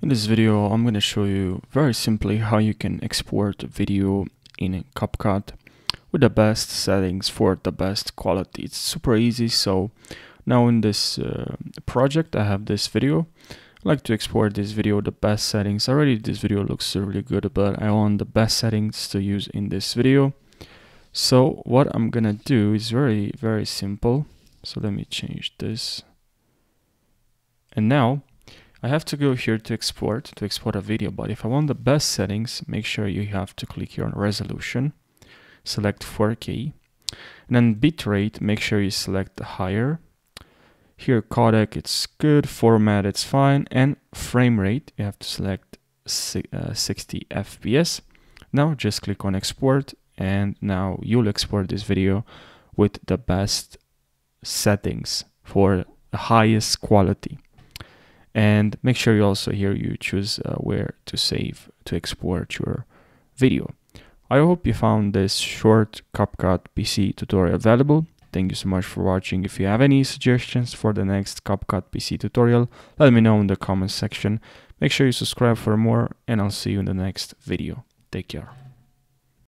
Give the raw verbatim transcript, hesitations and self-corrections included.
In this video, I'm going to show you very simply how you can export video in CapCut with the best settings for the best quality. It's super easy. So now in this uh, project, I have this video. I like to export this video, the best settings. Already this video looks really good, but I want the best settings to use in this video. So what I'm going to do is very, very simple. So let me change this. And now I have to go here to export, to export a video, but if I want the best settings, make sure you have to click here on resolution, select four K, and then bitrate, make sure you select the higher. Here codec, it's good, format, it's fine, and frame rate, you have to select sixty F P S. Now just click on export, and now you'll export this video with the best settings for the highest quality. And make sure you also here you choose uh, where to save to export your video. I hope you found this short CapCut P C tutorial valuable. Thank you so much for watching. If you have any suggestions for the next CapCut P C tutorial, let me know in the comments section. Make sure you subscribe for more, and I'll see you in the next video. Take care.